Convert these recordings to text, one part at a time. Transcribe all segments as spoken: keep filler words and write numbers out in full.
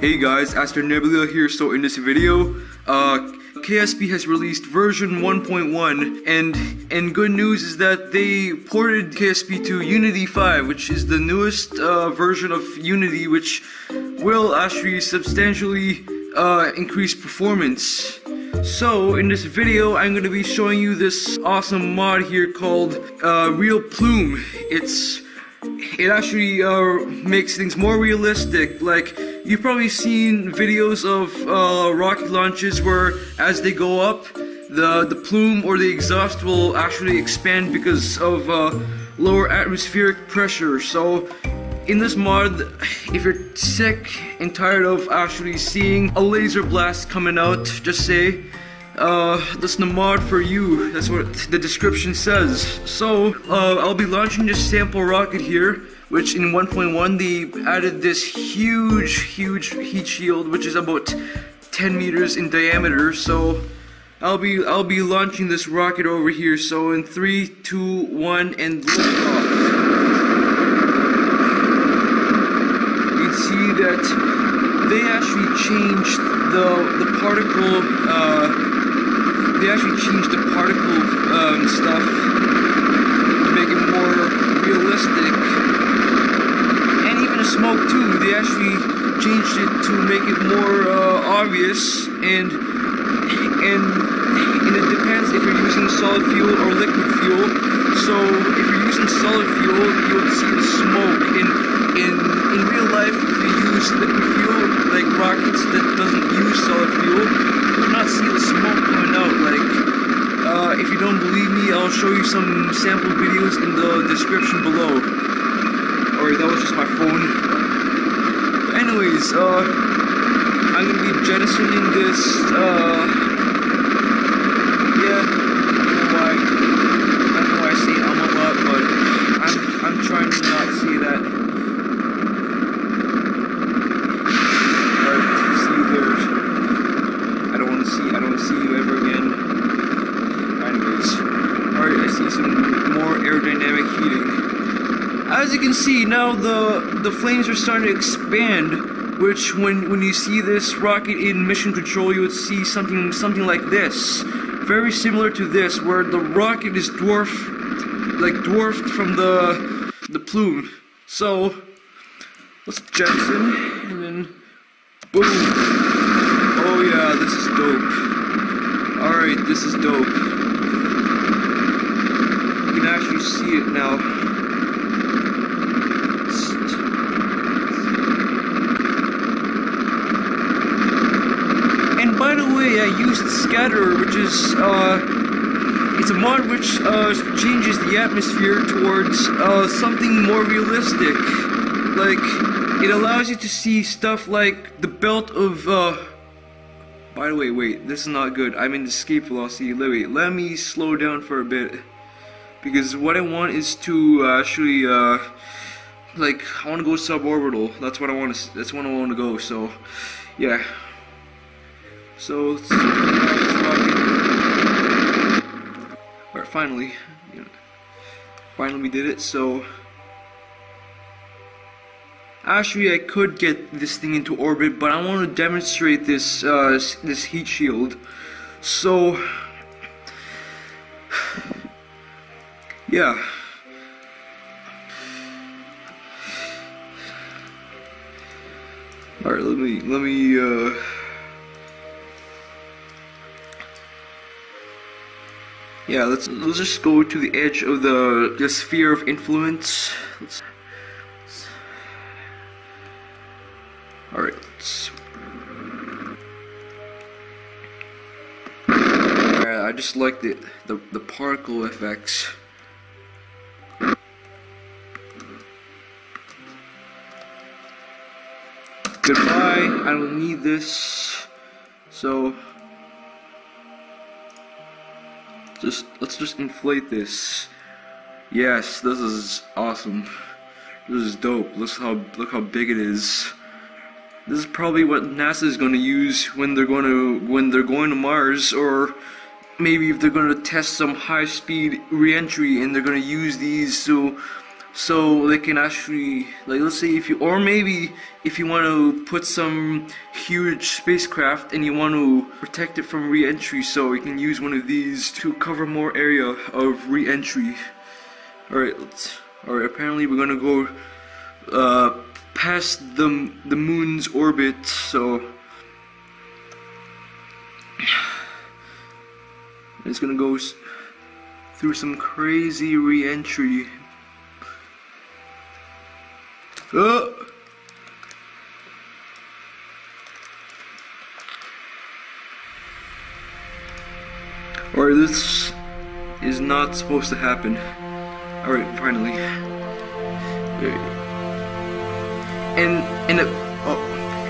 Hey guys, Astra Nebula here. So in this video, uh, K S P has released version one point one, and and good news is that they ported K S P to Unity five, which is the newest uh, version of Unity, which will actually substantially uh, increase performance. So in this video, I'm going to be showing you this awesome mod here called uh, Real Plume. It's It actually uh, makes things more realistic. Like, you've probably seen videos of uh, rocket launches where as they go up, the, the plume or the exhaust will actually expand because of uh, lower atmospheric pressure. So in this mod, if you're sick and tired of actually seeing a laser blast coming out, just say, Uh, that's the mod for you. That's what the description says. So, uh, I'll be launching this sample rocket here, which in one point one they added this huge, huge heat shield, which is about ten meters in diameter. So, I'll be I'll be launching this rocket over here. So, in three, two, one, and lift off. You can see that they actually changed the the particle. Uh, They actually changed the particle um, stuff to make it more realistic, and even the smoke too. They actually changed it to make it more uh, obvious, and and and it depends if you're using solid fuel or liquid fuel. So if you're using solid fuel, you'll see the smoke. In in in real life, if you use liquid fuel, like rockets that doesn't use solid fuel, you'll not see the smoke coming out. Like, uh, if you don't believe me, I'll show you some sample videos in the description below. Alright, that was just my phone. Anyways, uh, I'm gonna be jettisoning this, uh, yeah, I don't know why, I don't know why I say I'm a lot, but I'm, I'm trying to not say that. As you can see now, the the flames are starting to expand, which when when you see this rocket in mission control, you would see something something like this, very similar to this, where the rocket is dwarfed, like dwarfed from the the plume. So let's jettison and then boom! Oh yeah, this is dope. All right, this is dope. You can actually see it now. I used Scatterer, which is uh, it's a mod which uh, changes the atmosphere towards uh, something more realistic. Like, it allows you to see stuff like the belt of. Uh... By the way, wait, this is not good. I'm in escape velocity. Let me let me slow down for a bit, because what I want is to actually uh, like I want to go suborbital. That's what I want to. That's what I want to go. So, yeah. So let's see if we can fly this rocket. Alright, finally. You know, finally we did it, so actually I could get this thing into orbit, but I want to demonstrate this uh, this heat shield. So yeah. Alright, let me let me uh Yeah, let's let's just go to the edge of the, the sphere of influence. Let's, let's, all right, let's. All right, I just like the the the particle effects. Goodbye. I don't need this. So. Just let's just inflate this. Yes, this is awesome. This is dope. Look how look how big it is. This is probably what NASA is going to use when they're going to when they're going to Mars, or maybe if they're going to test some high-speed reentry and they're going to use these to so they can actually, like, let's say if you, or maybe if you want to put some huge spacecraft and you want to protect it from re-entry, so you can use one of these to cover more area of re-entry. Alright, let's, alright, apparently we're gonna go uh, past the, the moon's orbit, so it's gonna go through some crazy re-entry. Oh. Or this is not supposed to happen. Alright, finally. And and oh,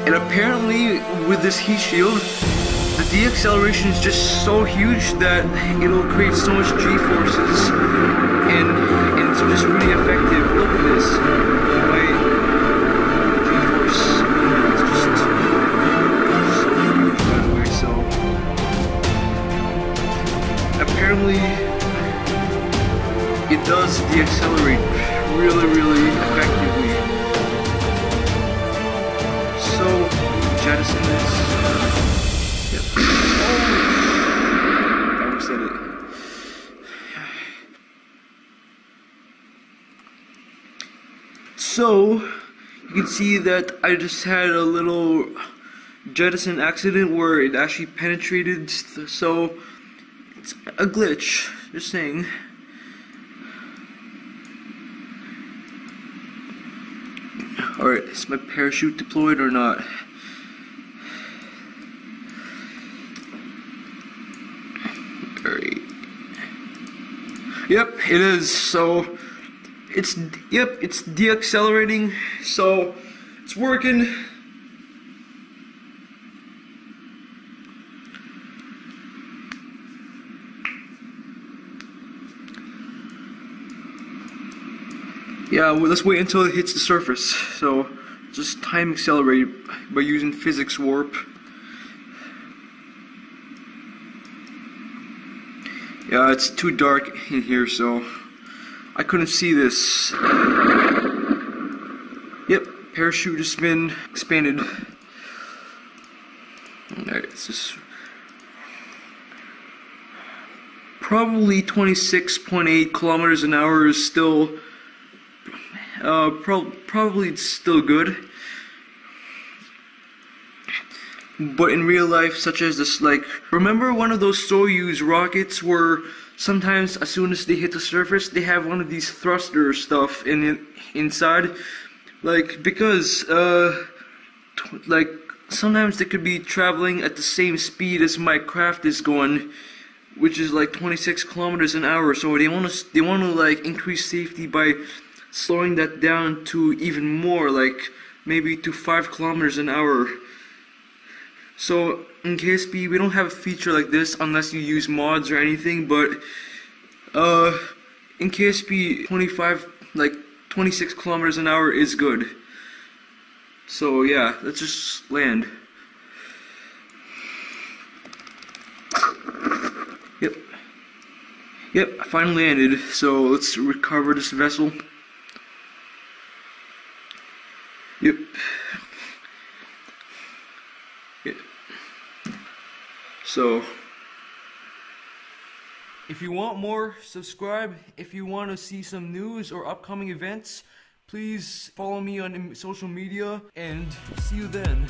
and apparently with this heat shield, the deceleration is just so huge that it'll create so much G-forces, and and it's just really effective. Look at this. My G-force is just so huge, by the way. So apparently, it does deaccelerate really, really effectively. So jettison this. So, you can see that I just had a little jettison accident where it actually penetrated, so it's a glitch, just saying. Alright, is my parachute deployed or not? Alright. Yep, it is, so... It's, yep, it's deaccelerating, so it's working. Yeah, well, let's wait until it hits the surface. So just time accelerate by using physics warp. Yeah, it's too dark in here, so I couldn't see this. Yep, parachute has been expanded. Alright, it's just probably twenty-six point eight kilometers an hour is still uh, pro probably it's still good. But in real life, such as this, like, remember one of those Soyuz rockets where sometimes as soon as they hit the surface they have one of these thruster stuff in it inside, like, because uh t like sometimes they could be traveling at the same speed as my craft is going, which is like twenty-six kilometers an hour, so they want to they want to like increase safety by slowing that down to even more, like maybe to five kilometers an hour. So in K S P we don't have a feature like this unless you use mods or anything, but uh, in K S P twenty-five like twenty-six kilometers an hour is good. So yeah, let's just land. Yep. Yep, I finally landed. So let's recover this vessel. Yep. So, if you want more, subscribe. If you want to see some news or upcoming events, please follow me on social media, and see you then.